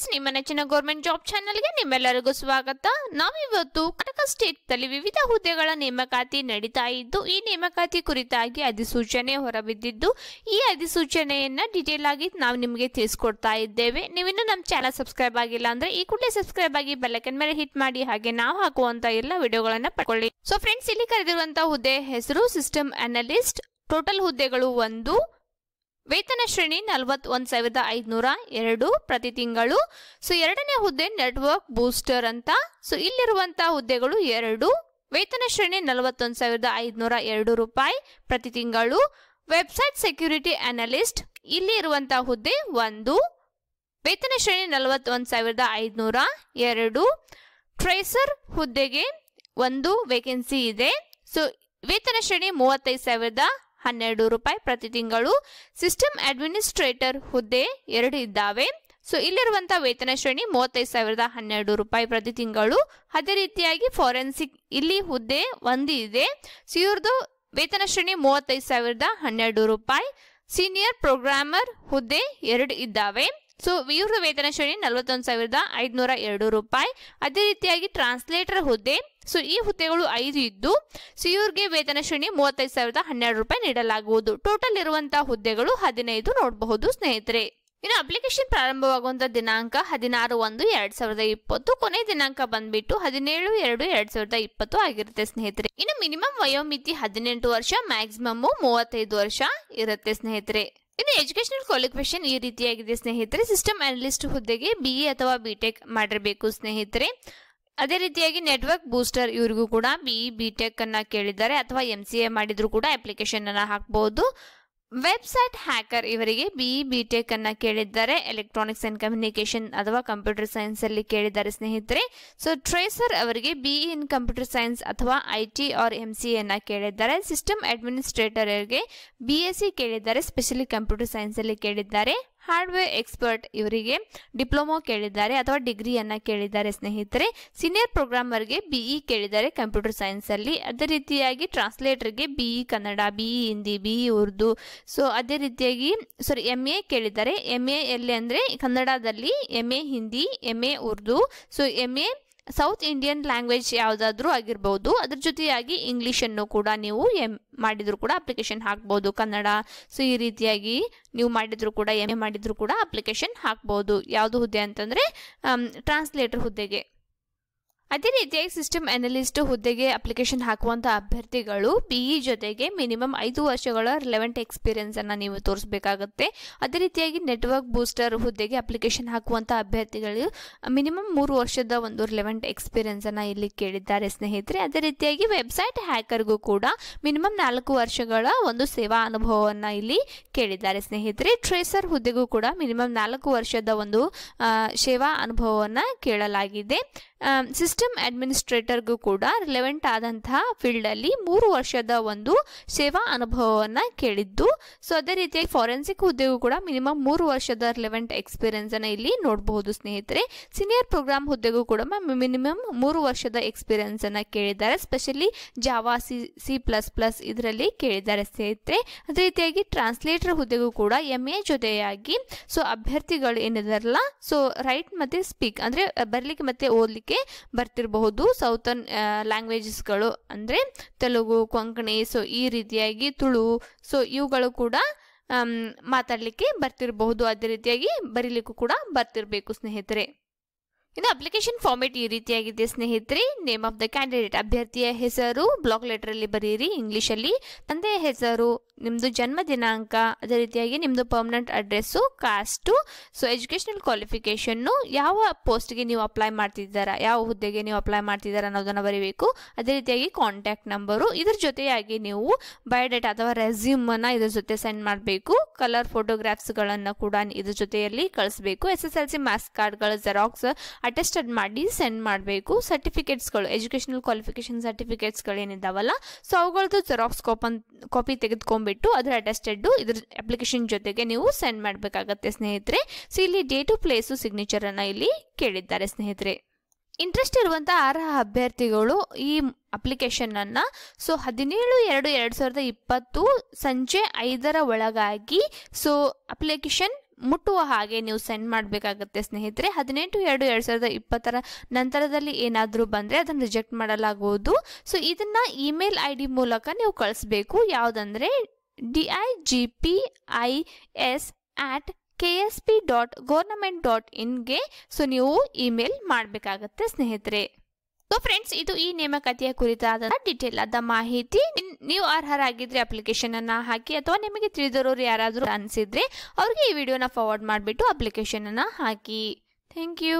Friends, ನಿಮ್ಮ ನೆಚ್ಚಿನ government job ಚಾನೆಲ್ಗೆ ನಿಮ್ಮೆಲ್ಲರಿಗೂ ಸ್ವಾಗತ. ನಾವಿವತ್ತು ಕರ್ನಾಟಕ ಸ್ಟೇಟ್ನಲ್ಲಿ ವಿವಿಧ ಹುದ್ದೆಗಳ ನೇಮಕಾತಿ ನಡೀತಾ ಇದ್ದು, ಈ ನೇಮಕಾತಿ ಕುರಿತಾಗಿ ಅಧಿಸೂಚನೆ ಹೊರಬಿದ್ದಿದ್ದು, ಈ ಅಧಿಸೂಚನೆಯನ್ನ ಡೀಟೇಲ್ ಆಗಿ ನಾವು ನಿಮಗೆ ತಿಳಿಸ್ಕೊಡ್ತಾ ಇದ್ದೇವೆ. ನೀವಿನ್ನೂ ನಮ್ಮ ಚಾನಲ್ ಸಬ್ಸ್ಕ್ರೈಬ್ ಆಗಿಲ್ಲ ಅಂದ್ರೆ ಈ ಕೂಡಲೇ ಸಬ್ಸ್ಕ್ರೈಬ್ ಆಗಿ ಬೆಲ್ ಐಕಾನ್ ಮೇಲೆ ಹಿಟ್ ಮಾಡಿ, ಹಾಗೆ ನಾವು ಹಾಕುವಂತ ಎಲ್ಲ ವಿಡಿಯೋಗಳನ್ನ ಪಡ್ಕೊಳ್ಳಿ. ಸೊ ಫ್ರೆಂಡ್ಸ್, ಇಲ್ಲಿ ಕರೆದಿರುವಂತಹ ಹುದ್ದೆ ಹೆಸರು ಸಿಸ್ಟಮ್ ಅನಲಿಸ್ಟ್. ಟೋಟಲ್ ಹುದ್ದೆಗಳು 1, ವೇತನ ಶ್ರೇಣಿ 41,502 ಪ್ರತಿ ತಿಂಗಳು. ಸೊ ಎರಡನೇ ಹುದ್ದೆ ನೆಟ್ವರ್ಕ್ ಬೂಸ್ಟರ್ ಅಂತ. ಸೊ ಇಲ್ಲಿರುವಂತಹ ಹುದ್ದೆಗಳು 2, ವೇತನ ಶ್ರೇಣಿ 41,502 ರೂಪಾಯಿ ಪ್ರತಿ ತಿಂಗಳು. ವೆಬ್ಸೈಟ್ ಸೆಕ್ಯೂರಿಟಿ ಅನಲಿಸ್ಟ್, ಇಲ್ಲಿ ಇರುವಂತಹ ಹುದ್ದೆ 1, ವೇತನ ಶ್ರೇಣಿ 41,502. ಟ್ರೇಸರ್ ಹುದ್ದೆಗೆ 1 ವೇಕೆನ್ಸಿ ಇದೆ. ಸೊ ವೇತನ ಶ್ರೇಣಿ 35,012 ರೂಪಾಯಿ ಪ್ರತಿ ತಿಂಗಳು. ಸಿಸ್ಟಮ್ ಅಡ್ಮಿನಿಸ್ಟ್ರೇಟರ್ ಹುದ್ದೆ 2 ಇದ್ದಾವೆ. ಸೊ ಇಲ್ಲಿರುವಂತಹ ವೇತನ ಶ್ರೇಣಿ 35,012 ರೂಪಾಯಿ ಪ್ರತಿ ತಿಂಗಳು. ಅದೇ ರೀತಿಯಾಗಿ ಫಾರೆನ್ಸಿಕ್, ಇಲ್ಲಿ ಹುದ್ದೆ 1 ಇದೆ. ಸೊ ಇವ್ರದ್ದು ವೇತನ ಶ್ರೇಣಿ 35,012 ರೂಪಾಯಿ. ಸೀನಿಯರ್ ಪ್ರೋಗ್ರಾಮರ್ ಹುದ್ದೆ 2 ಇದ್ದಾವೆ. ಸೊ ಇವ್ರ ವೇತನ ಶ್ರೇಣಿ 41,502 ರೂಪಾಯಿ. ಅದೇ ರೀತಿಯಾಗಿ ಟ್ರಾನ್ಸ್ಲೇಟರ್ ಹುದ್ದೆ, ಸೊ ಈ ಹುದ್ದೆಗಳು 5 ಇದ್ದು, ಸೊ ಇವ್ರಿಗೆ ವೇತನ ಶ್ರೇಣಿ 35,012 ರೂಪಾಯಿ ನೀಡಲಾಗುವುದು. ಟೋಟಲ್ ಇರುವಂತಹ ಹುದ್ದೆಗಳು 15 ನೋಡಬಹುದು ಸ್ನೇಹಿತರೆ. ಇನ್ನು ಅಪ್ಲಿಕೇಶನ್ ಪ್ರಾರಂಭವಾಗುವಂತಹ ದಿನಾಂಕ 16/1/2020, ಕೊನೆ ದಿನಾಂಕ ಬಂದ್ಬಿಟ್ಟು 17/2/2020 ಆಗಿರುತ್ತೆ ಸ್ನೇಹಿತರೆ. ಇನ್ನು ಮಿನಿಮಮ್ ವಯೋಮಿತಿ 18 ವರ್ಷ, ಮ್ಯಾಕ್ಸಿಮಮ್ 35 ವರ್ಷ ಇರುತ್ತೆ ಸ್ನೇಹಿತರೆ. ಇನ್ನು ಎಜುಕೇಶನಲ್ ಕ್ವಾಲಿಫಿಕೇಶನ್ ಈ ರೀತಿಯಾಗಿದೆ ಸ್ನೇಹಿತರೆ. ಸಿಸ್ಟಮ್ ಅನಲಿಸ್ಟ್ ಹುದ್ದೆಗೆ BA ಅಥವಾ BTech ಮಾಡಿರಬೇಕು ಸ್ನೇಹಿತರೆ. ಅದೇ ರೀತಿಯಾಗಿ ನೆಟ್ವರ್ಕ್ ಬೂಸ್ಟರ್ ಇವರಿಗೂ ಕೂಡ BE BTech ಅನ್ನ ಕೇಳಿದ್ದಾರೆ, ಅಥವಾ MCA ಮಾಡಿದ್ರು ಕೂಡ ಅಪ್ಲಿಕೇಶನ್ ಅನ್ನ ಹಾಕಬಹುದು. ವೆಬ್ಸೈಟ್ ಹ್ಯಾಕರ್ ಇವರಿಗೆ BE BTech ಅನ್ನ ಕೇಳಿದ್ದಾರೆ, ಎಲೆಕ್ಟ್ರಾನಿಕ್ಸ್ ಅಂಡ್ ಕಮ್ಯುನಿಕೇಶನ್ ಅಥವಾ ಕಂಪ್ಯೂಟರ್ ಸೈನ್ಸ್ ಅಲ್ಲಿ ಕೇಳಿದ್ದಾರೆ ಸ್ನೇಹಿತರೆ. ಸೊ ಟ್ರೇಸರ್ ಅವರಿಗೆ BE ಇನ್ ಕಂಪ್ಯೂಟರ್ ಸೈನ್ಸ್ ಅಥವಾ IT ಆರ್ MCA ಅನ್ನ ಕೇಳಿದ್ದಾರೆ. ಸಿಸ್ಟಮ್ ಅಡ್ಮಿನಿಸ್ಟ್ರೇಟರ್ ಅವರಿಗೆ BSc ಕೇಳಿದ್ದಾರೆ, ಸ್ಪೆಷಲಿ ಕಂಪ್ಯೂಟರ್ ಸೈನ್ಸ್ ಅಲ್ಲಿ ಕೇಳಿದ್ದಾರೆ. ಹಾರ್ಡ್ವೇರ್ ಎಕ್ಸ್ಪರ್ಟ್ ಇವರಿಗೆ ಡಿಪ್ಲೊಮಾ ಕೇಳಿದ್ದಾರೆ ಅಥವಾ ಡಿಗ್ರಿಯನ್ನು ಕೇಳಿದ್ದಾರೆ ಸ್ನೇಹಿತರೆ. ಸೀನಿಯರ್ ಪ್ರೋಗ್ರಾಮರ್ಗೆ BE ಕೇಳಿದ್ದಾರೆ ಕಂಪ್ಯೂಟರ್ ಸೈನ್ಸಲ್ಲಿ. ಅದೇ ರೀತಿಯಾಗಿ ಟ್ರಾನ್ಸ್ಲೇಟರ್ಗೆ BE Kannada, BE Hindi, BE Urdu. So ಅದೇ ರೀತಿಯಾಗಿ MA ಕೇಳಿದ್ದಾರೆ. MA ಎಲ್ಲಿ ಅಂದರೆ ಕನ್ನಡದಲ್ಲಿ MA Hindi, MA Urdu. So MA South Indian language ಯಾವುದಾದ್ರೂ ಆಗಿರ್ಬೋದು. ಅದ್ರ ಜೊತೆಯಾಗಿ ಇಂಗ್ಲೀಷನ್ನು ಕೂಡ ನೀವು ಮಾಡಿದ್ರು ಕೂಡ ಅಪ್ಲಿಕೇಶನ್ ಹಾಕ್ಬೋದು, ಕನ್ನಡ. ಸೊ ಈ ರೀತಿಯಾಗಿ ನೀವು ಮಾಡಿದ್ರು ಕೂಡ, MA ಮಾಡಿದ್ರು ಕೂಡ ಅಪ್ಲಿಕೇಶನ್ ಹಾಕ್ಬೋದು. ಯಾವುದು ಹುದ್ದೆ ಅಂತಂದರೆ ಟ್ರಾನ್ಸ್ಲೇಟರ್ ಹುದ್ದೆಗೆ. ಅದೇ ರೀತಿಯಾಗಿ ಸಿಸ್ಟಮ್ ಅನಲಿಸ್ಟ್ ಹುದ್ದೆಗೆ ಅಪ್ಲಿಕೇಶನ್ ಹಾಕುವಂಥ ಅಭ್ಯರ್ಥಿಗಳು BE ಜೊತೆಗೆ ಮಿನಿಮಮ್ 5 ವರ್ಷಗಳ ರಿಲೆವೆಂಟ್ ಎಕ್ಸ್ಪೀರಿಯನ್ಸನ್ನು ನೀವು ತೋರಿಸಬೇಕಾಗುತ್ತೆ. ಅದೇ ರೀತಿಯಾಗಿ ನೆಟ್ವರ್ಕ್ ಬೂಸ್ಟರ್ ಹುದ್ದೆಗೆ ಅಪ್ಲಿಕೇಶನ್ ಹಾಕುವಂಥ ಅಭ್ಯರ್ಥಿಗಳು ಮಿನಿಮಮ್ 3 ವರ್ಷದ ಒಂದು ರಿಲೆವೆಂಟ್ ಎಕ್ಸ್ಪೀರಿಯನ್ಸನ್ನು ಇಲ್ಲಿ ಕೇಳಿದ್ದಾರೆ ಸ್ನೇಹಿತರೆ. ಅದೇ ರೀತಿಯಾಗಿ ವೆಬ್ಸೈಟ್ ಹ್ಯಾಕರ್ಗೂ ಕೂಡ ಮಿನಿಮಮ್ 4 ವರ್ಷಗಳ ಒಂದು ಸೇವಾ ಅನುಭವವನ್ನು ಇಲ್ಲಿ ಕೇಳಿದ್ದಾರೆ ಸ್ನೇಹಿತರೆ. ಟ್ರೇಸರ್ ಹುದ್ದೆಗೂ ಕೂಡ ಮಿನಿಮಮ್ 4 ವರ್ಷದ ಒಂದು ಸೇವಾ ಅನುಭವವನ್ನು ಕೇಳಲಾಗಿದೆ. ಸಿಸ್ಟಮ್ ಅಡ್ಮಿನಿಸ್ಟ್ರೇಟರ್ಗೂ ಕೂಡ ರಿಲೆವೆಂಟ್ ಆದಂತಹ ಫೀಲ್ಡಲ್ಲಿ 3 ವರ್ಷದ ಒಂದು ಸೇವಾ ಅನುಭವವನ್ನು ಕೇಳಿದ್ದು. ಸೊ ಅದೇ ರೀತಿಯಾಗಿ ಫಾರೆನ್ಸಿಕ್ ಹುದ್ದೆಗೂ ಕೂಡ ಮಿನಿಮಮ್ 3 ವರ್ಷದ ರಿಲೆವೆಂಟ್ ಎಕ್ಸ್ಪೀರಿಯನ್ಸನ್ನು ಇಲ್ಲಿ ನೋಡಬಹುದು ಸ್ನೇಹಿತರೆ. ಸೀನಿಯರ್ ಪ್ರೋಗ್ರಾಮ್ ಹುದ್ದೆಗೂ ಕೂಡ ಮಿನಿಮಮ್ 3 ವರ್ಷದ ಎಕ್ಸ್ಪೀರಿಯನ್ಸನ್ನು ಕೇಳಿದ್ದಾರೆ, ಸ್ಪೆಷಲಿ ಜಾವಾ, C++ ಇದರಲ್ಲಿ ಕೇಳಿದ್ದಾರೆ ಸ್ನೇಹಿತರೆ. ಅದೇ ರೀತಿಯಾಗಿ ಟ್ರಾನ್ಸ್ಲೇಟರ್ ಹುದ್ದೆಗೂ ಕೂಡ MA ಜೊತೆಯಾಗಿ ಸೊ ಅಭ್ಯರ್ಥಿಗಳು ಏನಿದಾರಲ್ಲ, ಸೊ ರೈಟ್ ಮತ್ತು ಸ್ಪೀಕ್ ಅಂದರೆ ಬರಲಿಕ್ಕೆ ಮತ್ತು ಓದಲಿಕ್ಕೆ ಬರ್ತಿರಬಹುದು. ಸೌತರ್ನ್ ಲ್ಯಾಂಗ್ವೇಜಸ್ಗಳು ಅಂದರೆ ತೆಲುಗು, ಕೊಂಕಣಿ, ಸೊ ಈ ರೀತಿಯಾಗಿ ತುಳು, ಸೊ ಇವುಗಳು ಕೂಡ ಮಾತಾಡಲಿಕ್ಕೆ ಬರ್ತಿರಬಹುದು. ಅದೇ ರೀತಿಯಾಗಿ ಬರೀಲಿಕ್ಕೂ ಕೂಡ ಬರ್ತಿರಬೇಕು ಸ್ನೇಹಿತರೆ. ಇನ್ನು ಅಪ್ಲಿಕೇಶನ್ ಫಾರ್ಮೇಟ್ ಈ ರೀತಿಯಾಗಿದೆ ಸ್ನೇಹಿತರೆ. ನೇಮ್ ಆಫ್ ದ ಕ್ಯಾಂಡಿಡೇಟ್, ಅಭ್ಯರ್ಥಿಯ ಹೆಸರು ಬ್ಲಾಕ್ ಲೆಟರಲ್ಲಿ ಬರೀರಿ ಇಂಗ್ಲೀಷಲ್ಲಿ. ತಂದೆಯ ಹೆಸರು, ನಿಮ್ಮದು ಜನ್ಮ ದಿನಾಂಕ, ಅದೇ ರೀತಿಯಾಗಿ ನಿಮ್ಮದು permanent address, caste, so educational ಕ್ವಾಲಿಫಿಕೇಷನ್ನು, ಯಾವ ಪೋಸ್ಟ್ಗೆ ನೀವು ಅಪ್ಲೈ ಮಾಡ್ತಿದ್ದೀರಾ, ಯಾವ ಹುದ್ದೆಗೆ ನೀವು ಅಪ್ಲೈ ಮಾಡ್ತಿದ್ದೀರಾ ಅನ್ನೋದನ್ನು ಬರೀಬೇಕು. ಅದೇ ರೀತಿಯಾಗಿ ಕಾಂಟ್ಯಾಕ್ಟ್ ನಂಬರು, ಇದ್ರ ಜೊತೆಯಾಗಿ ನೀವು ಬಯೋಡೇಟಾ ಅಥವಾ ರೆಸ್ಯೂಮನ್ನು ಇದ್ರ ಜೊತೆ ಸೆಂಡ್ ಮಾಡಬೇಕು. ಕಲರ್ ಫೋಟೋಗ್ರಾಫ್ಸ್ಗಳನ್ನು ಕೂಡ ಇದ್ರ ಜೊತೆಯಲ್ಲಿ ಕಳಿಸ್ಬೇಕು. SSLC ಮಾರ್ಕ್ಸ್ ಕಾರ್ಡ್ಗಳ ಜೆರಾಕ್ಸ್ ಅಟೆಸ್ಟೆಡ್ ಮಾಡಿ ಸೆಂಡ್ ಮಾಡಬೇಕು. ಸರ್ಟಿಫಿಕೇಟ್ಸ್ಗಳು, ಎಜುಕೇಷನಲ್ ಕ್ವಾಲಿಫಿಕೇಷನ್ ಸರ್ಟಿಫಿಕೇಟ್ಸ್ಗಳು ಏನಿದ್ದಾವಲ್ಲ, ಸೊ ಅವುಗಳದ್ದು ಜೆರಾಕ್ಸ್ ಕಾಪಿ ತೆಗೆದುಕೊಂಡ್ಬೇಕು. ಅದರ ಅಟೆಸ್ಟೆಡ್ ಇದ್ರ ಅಪ್ಲಿಕೇಶನ್ ಜೊತೆಗೆ ನೀವು ಸೆಂಡ್ ಮಾಡಬೇಕಾಗತ್ತೆ ಸ್ನೇಹಿತರೆ. ಸೊ ಇಲ್ಲಿ ಡೇಟು, ಪ್ಲೇಸು, ಸಿಗ್ನೇಚರ್ ಅನ್ನ ಇಲ್ಲಿ ಕೇಳಿದ್ದಾರೆ ಸ್ನೇಹಿತರೆ. ಇಂಟ್ರೆಸ್ಟ್ ಇರುವಂತಹ ಅರ್ಹ ಅಭ್ಯರ್ಥಿಗಳು ಈ ಅಪ್ಲಿಕೇಶನ್ ಅನ್ನ ಸೊ 17/2/2020 ಸಂಜೆ 5 ಒಳಗಾಗಿ ಸೊ ಅಪ್ಲಿಕೇಶನ್ ಮುಟ್ಟುವ ಹಾಗೆ ನೀವು ಸೆಂಡ್ ಮಾಡಬೇಕಾಗುತ್ತೆ ಸ್ನೇಹಿತರೆ. 18/2/2020 ನಂತರದಲ್ಲಿ ಏನಾದರೂ ಬಂದರೆ ಅದನ್ನು ರಿಜೆಕ್ಟ್ ಮಾಡಲಾಗುವುದು. ಸೊ ಇದನ್ನು ಇಮೇಲ್ ಐ ಡಿ ಮೂಲಕ ನೀವು ಕಳಿಸ್ಬೇಕು. ಯಾವುದಂದರೆ digipis@ksp.government.in. ಸೊ ನೀವು ಇಮೇಲ್ ಮಾಡಬೇಕಾಗತ್ತೆ ಸ್ನೇಹಿತರೆ. ಸೊ ಫ್ರೆಂಡ್ಸ್, ಇದು ಈ ನೇಮಕಾತಿಯ ಕುರಿತಾದ ಡೀಟೇಲ್ ಆದ ಮಾಹಿತಿ. ನೀವು ಅರ್ಹರಾಗಿದ್ರೆ ಅಪ್ಲಿಕೇಶನ್ ಅನ್ನ ಹಾಕಿ, ಅಥವಾ ನಿಮಗೆ ತಿಳಿದವರು ಯಾರಾದರೂ ಅನಿಸಿದ್ರೆ ಅವ್ರಿಗೆ ಈ ವಿಡಿಯೋನ ಫಾರ್ವರ್ಡ್ ಮಾಡಿಬಿಟ್ಟು ಅಪ್ಲಿಕೇಶನ್ ಅನ್ನ ಹಾಕಿ. Thank you.